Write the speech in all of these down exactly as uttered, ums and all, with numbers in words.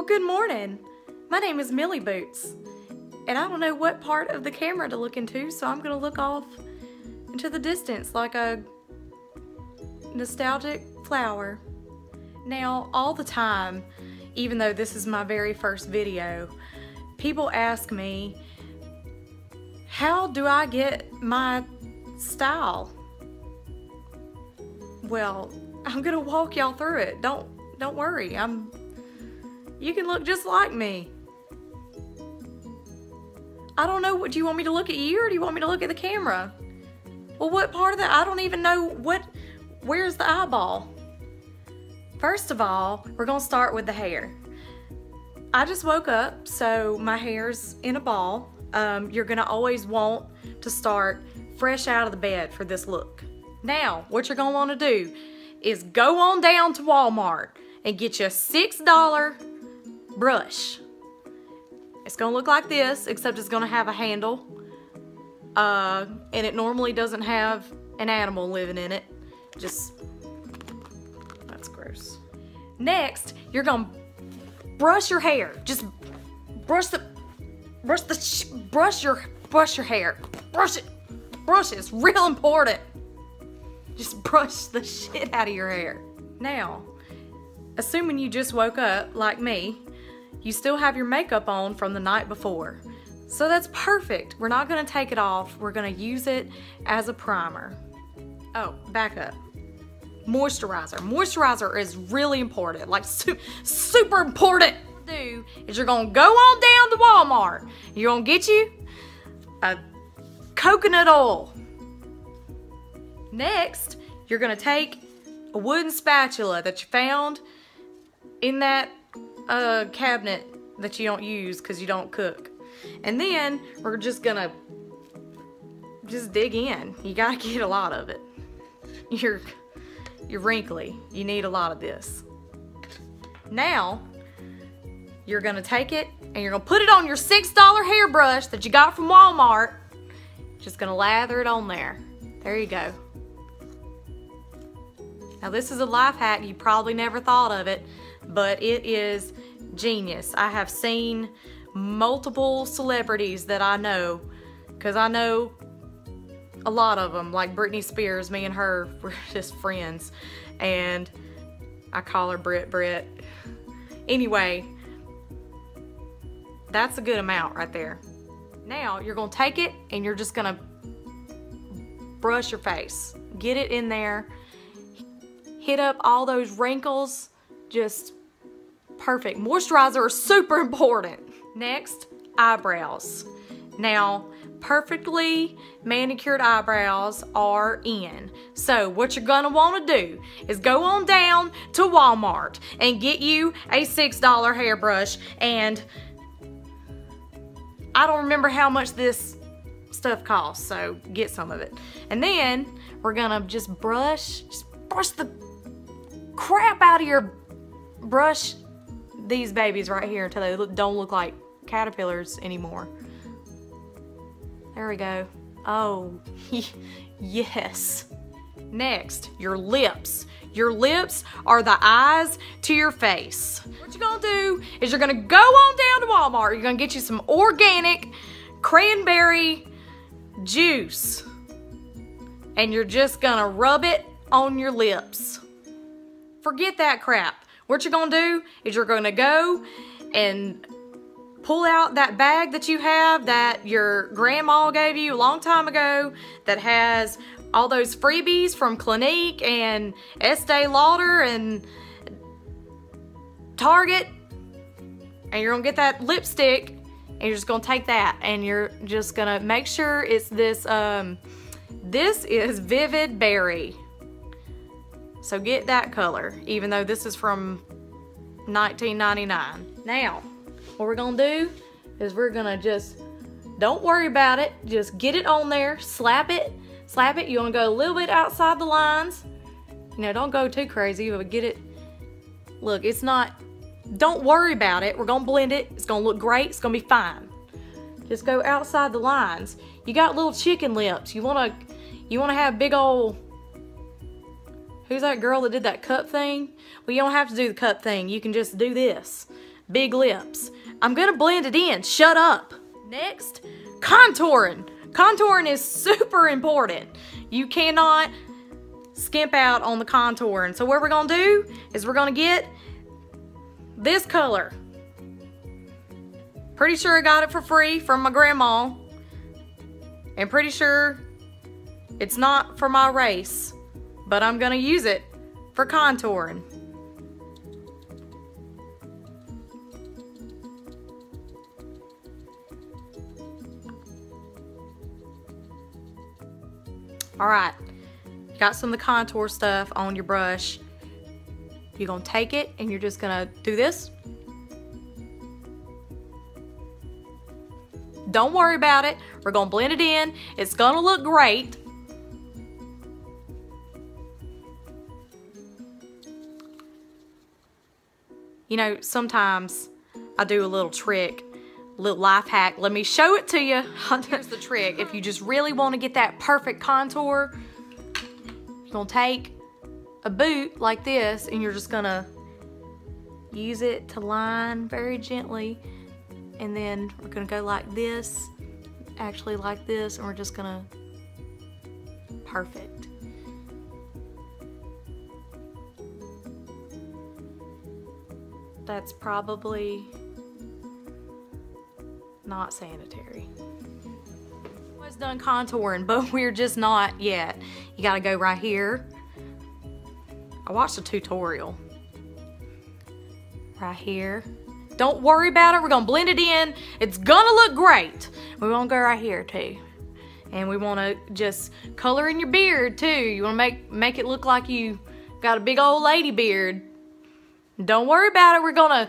Well, good morning. My name is Millie Boots, and I don't know what part of the camera to look into, so I'm gonna look off into the distance like a nostalgic flower. Now, all the time, even though this is my very first video, people ask me, how do I get my style? Well, I'm gonna walk y'all through it. Don't don't worry. I'm You can look just like me. I don't know, what do you want me to look at you, or do you want me to look at the camera? Well, what part of that? I don't even know what, where's the eyeball? First of all, we're gonna start with the hair. I just woke up, so my hair's in a ball. Um, you're gonna always want to start fresh out of the bed for this look. Now, what you're gonna wanna do is go on down to Walmart and get you a six dollar brush. It's gonna look like this, except it's gonna have a handle, uh, and it normally doesn't have an animal living in it. Just, that's gross. Next, you're gonna brush your hair. Just brush the, brush the, sh brush your, brush your hair. Brush it, brush it, it's real important. Just brush the shit out of your hair. Now, assuming you just woke up, like me, you still have your makeup on from the night before. So that's perfect. We're not gonna take it off. We're gonna use it as a primer. Oh, back up. Moisturizer. Moisturizer is really important, like su super important. What you do is you're gonna go on down to Walmart. You're gonna get you a coconut oil. Next, you're gonna take a wooden spatula that you found in that uh, cabinet that you don't use because you don't cook. And then we're just gonna just dig in. You gotta get a lot of it. You're, you're wrinkly. You need a lot of this. Now, you're gonna take it and you're gonna put it on your six dollar hairbrush that you got from Walmart. Just gonna lather it on there. There you go. Now, this is a life hack. You probably never thought of it, but it is genius. I have seen multiple celebrities that I know, because I know a lot of them, like Britney Spears. Me and her were just friends, and I call her Brit Brit. Anyway, that's a good amount right there. Now, you're going to take it, and you're just going to brush your face. Get it in there. Hit up all those wrinkles, just perfect. Moisturizer is super important. Next, eyebrows. Now, perfectly manicured eyebrows are in. So what you're gonna wanna do is go on down to Walmart and get you a six dollar hairbrush, and I don't remember how much this stuff costs, so get some of it. And then we're gonna just brush, just brush the crap out of your brush these babies right here until they look, don't look like caterpillars anymore. There we go. Oh, yes. Next, your lips. Your lips are the eyes to your face. What you're gonna do is you're gonna go on down to Walmart. You're gonna get you some organic cranberry juice, and you're just gonna rub it on your lips. Forget that crap. What you're gonna do is you're gonna go and pull out that bag that you have that your grandma gave you a long time ago that has all those freebies from Clinique and Estée Lauder and Target, and you're gonna get that lipstick, and you're just gonna take that, and you're just gonna make sure it's this, um, this is Vivid Berry. So get that color, even though this is from nineteen ninety-nine. Now, what we're gonna do is we're gonna just, don't worry about it, just get it on there, slap it, slap it. You wanna go a little bit outside the lines. You know, don't go too crazy, but get it, look, it's not, don't worry about it. We're gonna blend it, it's gonna look great, it's gonna be fine. Just go outside the lines. You got little chicken lips. You wanna, you wanna have big old, who's that girl that did that cup thing? Well, you don't have to do the cup thing. You can just do this. big lips. I'm gonna blend it in, shut up. Next, contouring. Contouring is super important. You cannot skimp out on the contouring. So what we're gonna do is we're gonna get this color. Pretty sure I got it for free from my grandma. And pretty sure it's not for my race, but I'm gonna use it for contouring. All right, you got some of the contour stuff on your brush. You're gonna take it and you're just gonna do this. Don't worry about it. We're gonna blend it in. It's gonna look great. You know, sometimes I do a little trick, little life hack. Let me show it to you. Here's the trick. If you just really want to get that perfect contour, you're gonna take a boot like this and you're just gonna use it to line very gently, and then we're gonna go like this, actually like this, and we're just gonna, perfect. That's probably not sanitary. I was done contouring, but we're just not yet. You gotta go right here. I watched a tutorial. Right here. Don't worry about it, we're gonna blend it in. It's gonna look great. We wanna go right here too. And we wanna just color in your beard too. You wanna make, make it look like you got a big old lady beard. Don't worry about it, we're gonna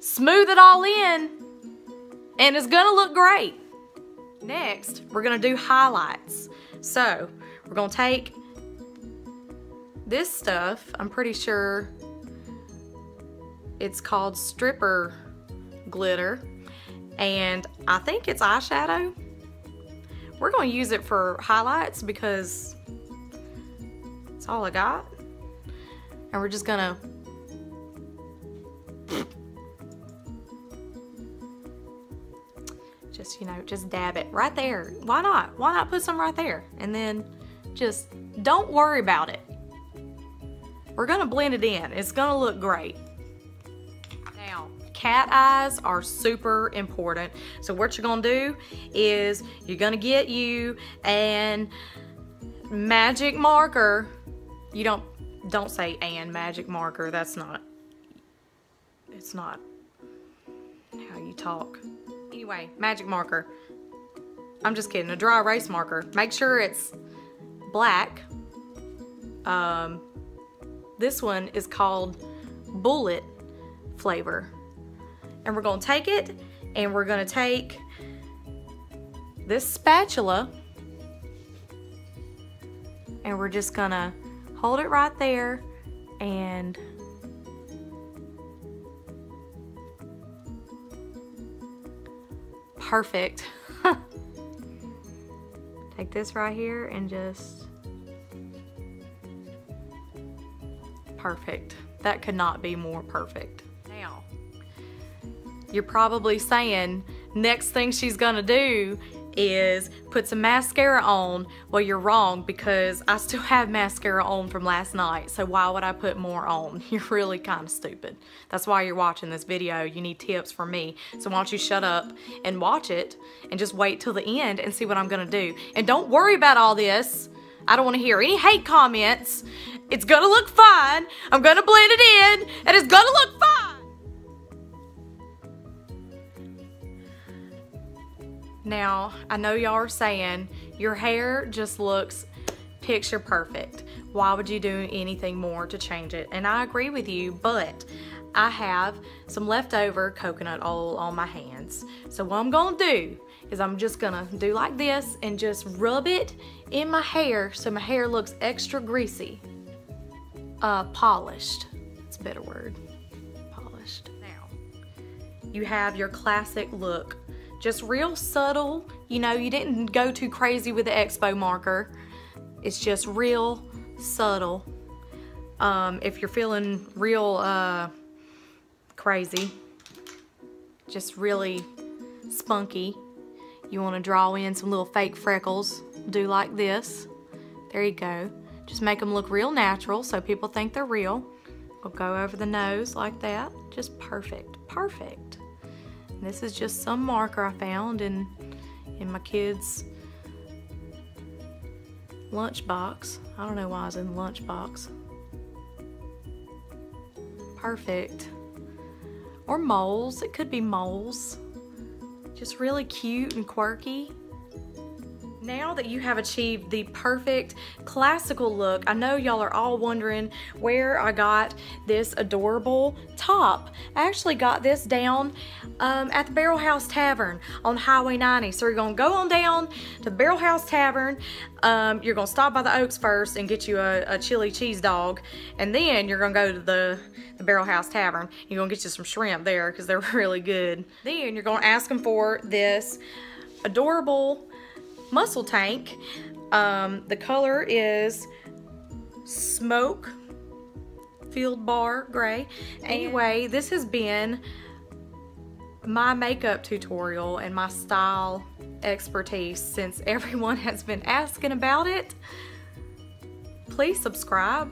smooth it all in. And it's gonna look great. Next, we're gonna do highlights. So, we're gonna take this stuff. I'm pretty sure it's called stripper glitter. And I think it's eyeshadow. We're gonna use it for highlights because it's all I got. And we're just gonna just, you know, just dab it right there. Why not? Why not put some right there? And then just don't worry about it. We're gonna blend it in. It's gonna look great. Now, cat eyes are super important. So what you're gonna do is you're gonna get you an magic marker. You don't, don't say an magic marker. That's not, it's not how you talk. Anyway, magic marker. I'm just kidding, a dry erase marker. Make sure it's black. Um, this one is called Bullet Flavor. And we're gonna take it and we're gonna take this spatula and we're just gonna hold it right there and perfect. Take this right here and just perfect. That could not be more perfect. Now, you're probably saying, next thing she's gonna do is put some mascara on. Well, you're wrong because I still have mascara on from last night, so why would I put more on? You're really kind of stupid. That's why you're watching this video. You need tips from me. So why don't you shut up and watch it and just wait till the end and see what I'm gonna do. And don't worry about all this. I don't wanna hear any hate comments. It's gonna look fine. I'm gonna blend it in and it's gonna look fine. Now, I know y'all are saying, your hair just looks picture perfect. Why would you do anything more to change it? And I agree with you, but I have some leftover coconut oil on my hands. So what I'm gonna do is I'm just gonna do like this and just rub it in my hair so my hair looks extra greasy. Uh, polished, that's a better word, polished. Now, you have your classic look. Just real subtle, you know, you didn't go too crazy with the Expo marker. It's just real subtle. Um, if you're feeling real uh, crazy, just really spunky. You want to draw in some little fake freckles. Do like this. There you go. Just make them look real natural so people think they're real. We'll go over the nose like that. Just perfect, perfect. And this is just some marker I found in, in my kids' lunchbox. I don't know why I was in the lunchbox. Perfect. Or moles, it could be moles. Just really cute and quirky. Now that you have achieved the perfect classical look, I know y'all are all wondering where I got this adorable top. I actually got this down um, at the Barrel House Tavern on Highway ninety. So you're gonna go on down to the Barrel House Tavern. Um, you're gonna stop by the Oaks first and get you a, a chili cheese dog. And then you're gonna go to the, the Barrel House Tavern. You're gonna get you some shrimp there because they're really good. Then you're gonna ask them for this adorable muscle tank. Um, the color is smoke field bar gray. Anyway, this has been my makeup tutorial and my style expertise since everyone has been asking about it. Please subscribe.